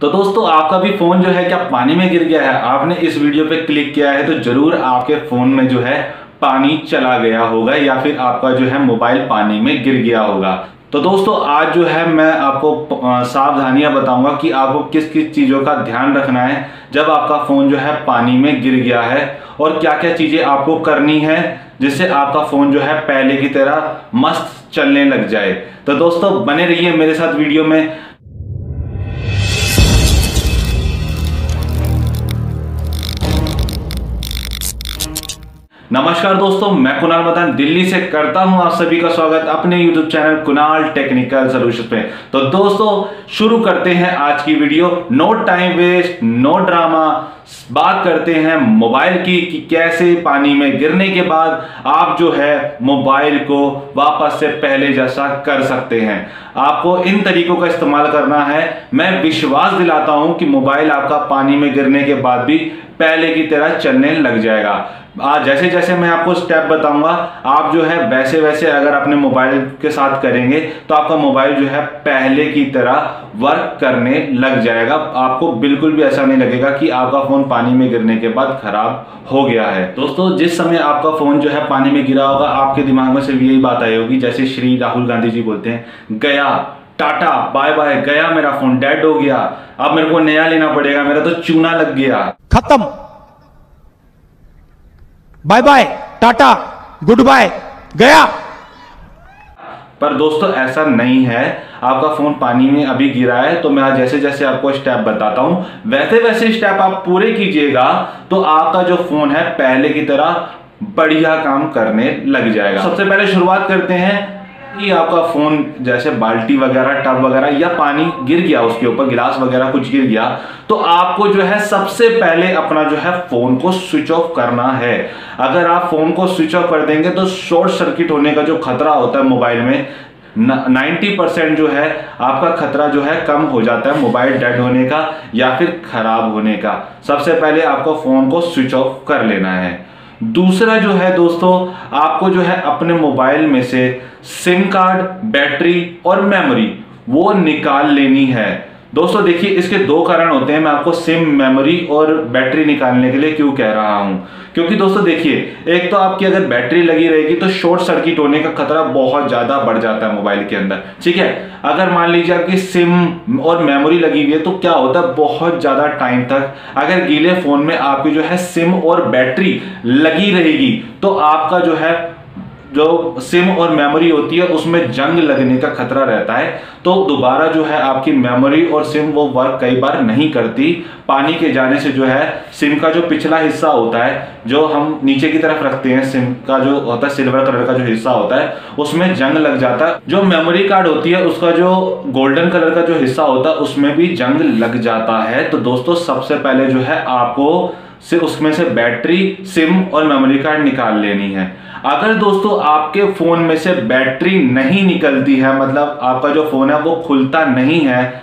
तो दोस्तों आपका भी फ़ोन जो है क्या पानी में गिर गया है, आपने इस वीडियो पे क्लिक किया है तो ज़रूर आपके फ़ोन में जो है पानी चला गया होगा या फिर आपका जो है मोबाइल पानी में गिर गया होगा। तो दोस्तों आज जो है मैं आपको सावधानियां बताऊंगा कि आपको किस किस चीज़ों का ध्यान रखना है जब आपका फ़ोन जो है पानी में गिर गया है, और क्या क्या चीज़ें आपको करनी है जिससे आपका फ़ोन जो है पहले की तरह मस्त चलने लग जाए। तो दोस्तों बने रहिए मेरे साथ वीडियो में। नमस्कार दोस्तों, मैं कुणाल मदन दिल्ली से करता हूं आप सभी का स्वागत अपने YouTube channel Kunal technical solution पे। तो दोस्तों शुरू करते हैं आज की video. No time waste, no drama, बात करते हैं मोबाइल की कि कैसे पानी में गिरने के बाद आप जो है मोबाइल को वापस से पहले जैसा कर सकते हैं। आपको इन तरीकों का इस्तेमाल करना है। मैं विश्वास दिलाता हूं कि मोबाइल आपका पानी में गिरने के बाद भी पहले की तरह चलने लग जाएगा। जैसे जैसे मैं आपको स्टेप बताऊंगा आप जो है वैसे वैसे अगर अपने मोबाइल के साथ करेंगे तो आपका मोबाइल जो है पहले की तरह वर्क करने लग जाएगा। आपको बिल्कुल भी ऐसा नहीं लगेगा कि आपका फोन पानी में गिरने के बाद खराब हो गया है। दोस्तों जिस समय आपका फोन जो है पानी में गिरा होगा आपके दिमाग में सिर्फ यही बात आई होगी, जैसे श्री राहुल गांधी जी बोलते हैं, गया टाटा बाय बाय, गया मेरा फोन, डेड हो गया, अब मेरे को नया लेना पड़ेगा, मेरा तो चूना लग गया, खत्म, bye bye Tata goodbye गया। पर दोस्तों ऐसा नहीं है। आपका फोन पानी में अभी गिरा है तो मैं जैसे जैसे आपको स्टेप बताता हूं वैसे वैसे स्टेप आप पूरे कीजिएगा तो आपका जो फोन है पहले की तरह बढ़िया काम करने लग जाएगा। सबसे पहले शुरुआत करते हैं कि आपका फोन जैसे बाल्टी वगैरह, टब वगैरह या पानी गिर गया उसके ऊपर, गिलास वगैरह कुछ गिर गया तो आपको जो है सबसे पहले अपना जो है फोन को स्विच ऑफ करना है। अगर आप फोन को स्विच ऑफ कर देंगे तो शॉर्ट सर्किट होने का जो खतरा होता है मोबाइल में 90% जो है आपका खतरा जो है कम हो जाता है, मोबाइल डेड होने का या फिर खराब होने का। सबसे पहले आपको फोन को स्विच ऑफ कर लेना है। दूसरा जो है दोस्तों आपको जो है अपने मोबाइल में से सिम कार्ड, बैटरी और मेमोरी वो निकाल लेनी है। दोस्तों देखिए इसके दो कारण होते हैं, मैं आपको सिम, मेमोरी और बैटरी निकालने के लिए क्यों कह रहा हूं, क्योंकि दोस्तों देखिए एक तो आपकी अगर बैटरी लगी रहेगी तो शॉर्ट सर्किट होने का खतरा बहुत ज़्यादा बढ़ जाता है मोबाइल के अंदर, ठीक है। अगर मान लीजिए आपकी सिम और मेमोरी लगी हुई है तो क्या होता है बहुत ज़्यादा टाइम तक अगर गीले फ़ोन में आपकी जो है सिम और बैटरी लगी रहेगी तो आपका जो है जो सिम और मेमोरी होती है उसमें जंग लगने का खतरा रहता है। तो दोबारा जो है आपकी मेमोरी और सिम वो वर्क कई बार नहीं करती। पानी के जाने से जो है सिम का जो पिछला हिस्सा होता है जो हम नीचे की तरफ रखते हैं, सिम का जो होता है सिल्वर कलर का जो हिस्सा होता है उसमें जंग लग जाता है। जो मेमोरी कार्ड होती है उसका जो गोल्डन कलर का जो हिस्सा होता है उसमें भी जंग लग जाता है। तो दोस्तों सबसे पहले जो है आपको से उसमें से बैटरी, सिम और मेमोरी कार्ड निकाल लेनी है। अगर दोस्तों आपके फ़ोन में से बैटरी नहीं निकलती है, मतलब आपका जो फ़ोन है वो खुलता नहीं है,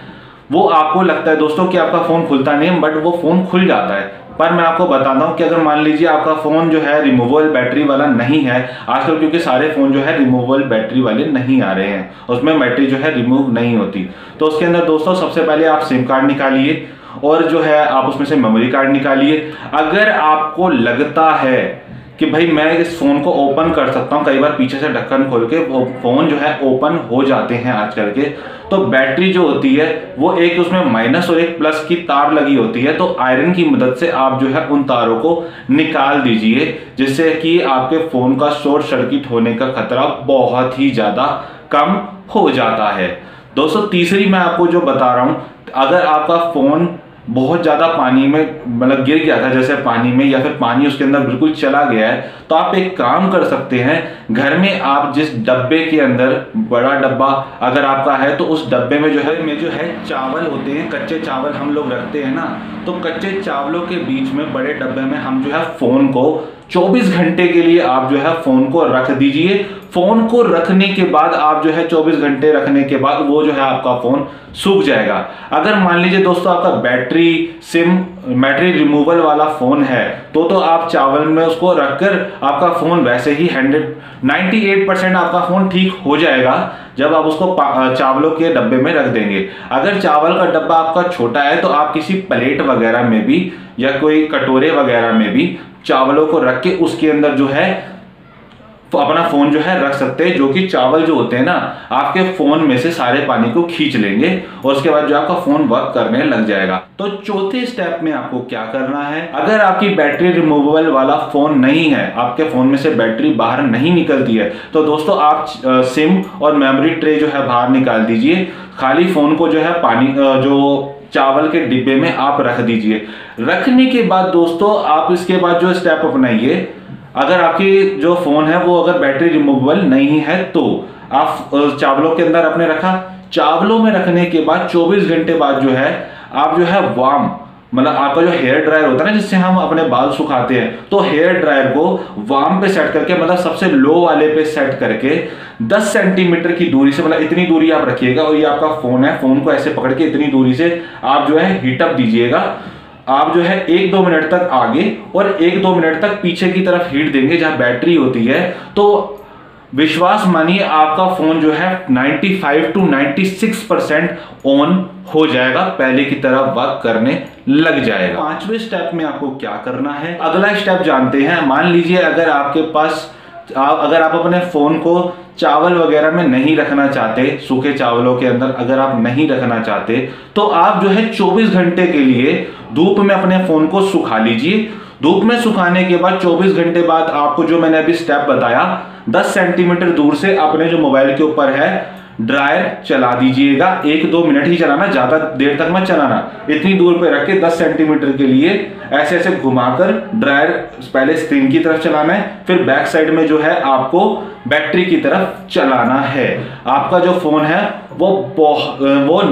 वो आपको लगता है दोस्तों कि आपका फ़ोन खुलता नहीं है बट वो फ़ोन खुल जाता है, पर मैं आपको बताता हूँ कि अगर मान लीजिए आपका फ़ोन जो है रिमूवेबल बैटरी वाला नहीं है आजकल, क्योंकि सारे फ़ोन जो है रिमूवेबल बैटरी वाले नहीं आ रहे हैं, उसमें बैटरी जो है रिमूव नहीं होती, तो उसके अंदर दोस्तों सबसे पहले आप सिम कार्ड निकालिए और जो है आप उसमें से मेमोरी कार्ड निकालिए। अगर आपको लगता है कि भाई मैं इस फ़ोन को ओपन कर सकता हूँ, कई बार पीछे से ढक्कन खोल के वो फ़ोन जो है ओपन हो जाते हैं आजकल के, तो बैटरी जो होती है वो एक उसमें माइनस और एक प्लस की तार लगी होती है, तो आयरन की मदद से आप जो है उन तारों को निकाल दीजिए जिससे कि आपके फ़ोन का शॉर्ट सर्किट होने का खतरा बहुत ही ज़्यादा कम हो जाता है। दोस्तों तीसरी मैं आपको जो बता रहा हूँ, अगर आपका फ़ोन बहुत ज़्यादा पानी में मतलब गिर गया था जैसे पानी में, या फिर पानी उसके अंदर बिल्कुल चला गया है, तो आप एक काम कर सकते हैं, घर में आप जिस डब्बे के अंदर, बड़ा डब्बा अगर आपका है तो उस डब्बे में जो है चावल होते हैं, कच्चे चावल हम लोग रखते हैं ना, तो कच्चे चावलों के बीच में बड़े डब्बे में हम जो है फ़ोन को 24 घंटे के लिए आप जो है फ़ोन को रख दीजिए। फ़ोन को रखने के बाद आप जो है 24 घंटे रखने के बाद वो जो है आपका फ़ोन सूख जाएगा। अगर मान लीजिए दोस्तों आपका बैटरी, सिम, बैटरी रिमूवल वाला फ़ोन है तो आप चावल में उसको रखकर आपका फ़ोन वैसे ही 98% आपका फ़ोन ठीक हो जाएगा, जब आप उसको चावलों के डब्बे में रख देंगे। अगर चावल का डब्बा आपका छोटा है तो आप किसी प्लेट वगैरह में भी या कोई कटोरे वगैरह में भी चावलों को रख के उसके अंदर जो है तो अपना फ़ोन जो है रख सकते हैं, जो कि चावल जो होते हैं ना आपके फ़ोन में से सारे पानी को खींच लेंगे और उसके बाद जो आपका फ़ोन वर्क करने लग जाएगा। तो चौथे स्टेप में आपको क्या करना है, अगर आपकी बैटरी रिमूवेबल वाला फ़ोन नहीं है, आपके फ़ोन में से बैटरी बाहर नहीं निकलती है, तो दोस्तों आप सिम और मेमोरी ट्रे जो है बाहर निकाल दीजिए। खाली फ़ोन को जो है पानी जो चावल के डिब्बे में आप रख दीजिए। रखने के बाद दोस्तों आप इसके बाद जो स्टेप अपनाइए, अगर आपकी जो फ़ोन है वो अगर बैटरी रिमूवेबल नहीं है तो आप चावलों के अंदर आपने रखा, चावलों में रखने के बाद 24 घंटे बाद जो है आप जो है वार्म, मतलब आपका जो हेयर ड्रायर होता है ना जिससे हम अपने बाल सुखाते हैं, तो हेयर ड्रायर को वार्म पे सेट करके, मतलब सबसे लो वाले पे सेट करके 10 सेंटीमीटर की दूरी से, मतलब इतनी दूरी आप रखिएगा और ये आपका फ़ोन है, फ़ोन को ऐसे पकड़ के इतनी दूरी से आप जो है हीटअप दीजिएगा। आप जो है 1-2 मिनट तक आगे और 1-2 मिनट तक पीछे की तरफ हीट देंगे जहाँ बैटरी होती है, तो विश्वास मानिए आपका फ़ोन जो है 95 to 96% ऑन हो जाएगा, पहले की तरह वर्क करने लग जाएगा। पांचवें स्टेप में आपको क्या करना है, अगला स्टेप जानते हैं। मान लीजिए अगर आपके पास अगर आप अपने फ़ोन को चावल वगैरह में नहीं रखना चाहते, सूखे चावलों के अंदर अगर आप नहीं रखना चाहते, तो आप जो है 24 घंटे के लिए धूप में अपने फ़ोन को सुखा लीजिए। धूप में सुखाने के बाद 24 घंटे बाद आपको जो मैंने अभी स्टेप बताया 10 सेंटीमीटर दूर से अपने जो मोबाइल के ऊपर है ड्रायर चला दीजिएगा। 1-2 मिनट ही चलाना, ज़्यादा देर तक मत चलाना, इतनी दूर पे रख के 10 सेंटीमीटर के लिए ऐसे ऐसे घुमाकर ड्रायर पहले स्क्रीन की तरफ चलाना है, फिर बैक साइड में जो है आपको बैटरी की तरफ चलाना है। आपका जो फ़ोन है वो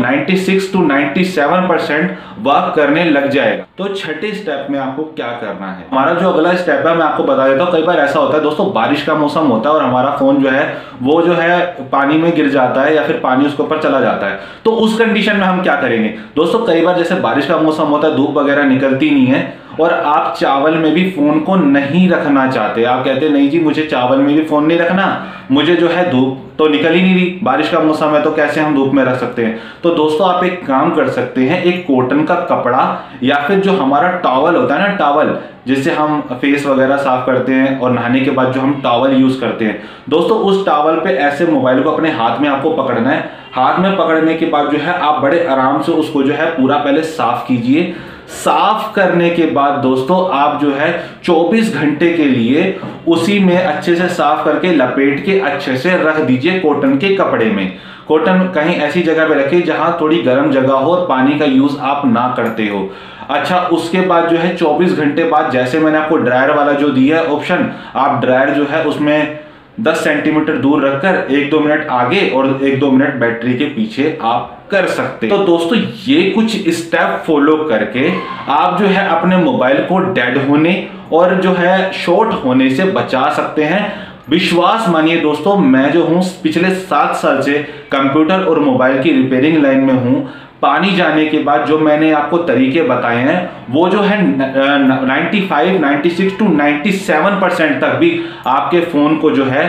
96 to 97% वर्क करने लग जाएगा। तो छठे स्टेप में आपको क्या करना है, हमारा जो अगला स्टेप है मैं आपको बता देता हूँ। कई बार ऐसा होता है दोस्तों, बारिश का मौसम होता है और हमारा फ़ोन जो है वो जो है पानी में गिर जाता है या फिर पानी उसके ऊपर चला जाता है, तो उस कंडीशन में हम क्या करेंगे दोस्तों। कई बार जैसे बारिश का मौसम होता है, धूप वगैरह निकलती नहीं है और आप चावल में भी फ़ोन को नहीं रखना चाहते, आप कहते नहीं जी मुझे चावल में भी फ़ोन नहीं रखना, मुझे जो है धूप तो निकल ही नहीं रही, बारिश का मौसम है तो कैसे हम धूप में रख सकते हैं। तो दोस्तों आप एक काम कर सकते हैं, एक कॉटन का कपड़ा या फिर जो हमारा टॉवल होता है ना, टॉवल जिससे हम फेस वगैरह साफ करते हैं और नहाने के बाद जो हम टॉवल यूज़ करते हैं दोस्तों, उस टॉवल पे ऐसे मोबाइल को अपने हाथ में आपको पकड़ना है। हाथ में पकड़ने के बाद जो है आप बड़े आराम से उसको जो है पूरा पहले साफ कीजिए। साफ करने के बाद दोस्तों आप जो है 24 घंटे के लिए उसी में अच्छे से साफ करके लपेट के अच्छे से रख दीजिए कॉटन के कपड़े में। कॉटन कहीं ऐसी जगह पे रखिए जहां थोड़ी गर्म जगह हो और पानी का यूज़ आप ना करते हो। अच्छा, उसके बाद जो है 24 घंटे बाद जैसे मैंने आपको ड्रायर वाला जो दिया है ऑप्शन, आप ड्रायर जो है उसमें 10 सेंटीमीटर दूर रखकर 1-2 मिनट आगे और 1-2 मिनट बैटरी के पीछे आप कर सकते। तो दोस्तों ये कुछ स्टेप फॉलो करके आप जो है अपने मोबाइल को डेड होने और जो है शॉर्ट होने से बचा सकते हैं। विश्वास मानिए दोस्तों, मैं जो हूँ पिछले 7 साल से कंप्यूटर और मोबाइल की रिपेयरिंग लाइन में हूँ। पानी जाने के बाद जो मैंने आपको तरीके बताए हैं वो जो है 95, 96 to 97% तक भी आपके फ़ोन को जो है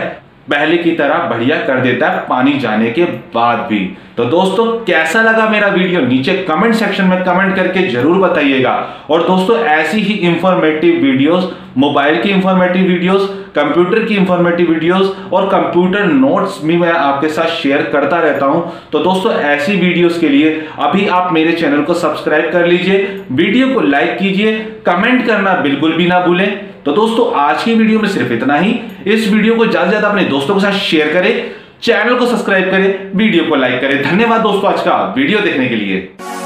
पहले की तरह बढ़िया कर देता है पानी जाने के बाद भी। तो दोस्तों कैसा लगा मेरा वीडियो, नीचे कमेंट सेक्शन में कमेंट करके जरूर बताइएगा। और दोस्तों ऐसी ही इंफॉर्मेटिव वीडियोस, मोबाइल की इंफॉर्मेटिव वीडियोस, कंप्यूटर की इंफॉर्मेटिव वीडियोस और कंप्यूटर नोट्स भी मैं आपके साथ शेयर करता रहता हूं। तो दोस्तों ऐसी वीडियोस के लिए अभी आप मेरे चैनल को सब्सक्राइब कर लीजिए, वीडियो को लाइक कीजिए, कमेंट करना बिल्कुल भी ना भूलें। तो दोस्तों आज की वीडियो में सिर्फ इतना ही। इस वीडियो को ज़्यादा से ज़्यादा अपने दोस्तों के साथ शेयर करें, चैनल को सब्सक्राइब करें, वीडियो को लाइक करें। धन्यवाद दोस्तों आज का वीडियो देखने के लिए।